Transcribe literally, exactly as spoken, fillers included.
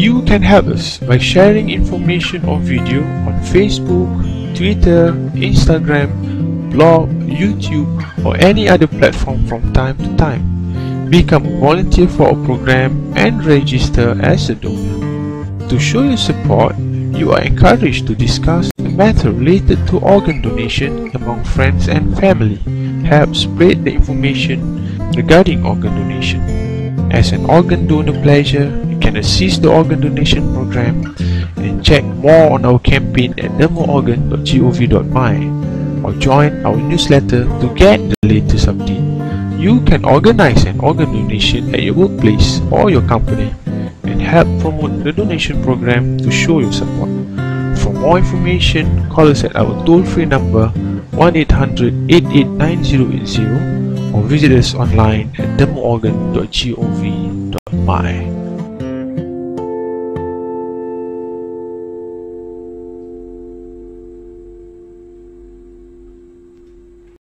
You can help us by sharing information or video on Facebook, Twitter, Instagram, blog, YouTube or any other platform from time to time. Become a volunteer for our program and register as a donor. To show your support, you are encouraged to discuss the matter related to organ donation among friends and family. Help spread the information regarding organ donation. As an organ donor pledger, you can assist the organ donation program and check more on our campaign at demo organ dot gov dot my or join our newsletter to get the latest update. You can organize an organ donation at your workplace or your company and help promote the donation program to show your support. For more information, call us at our toll-free number one eight hundred, eight eight nine, zero eight zero or visit us online at demo organ dot gov dot my.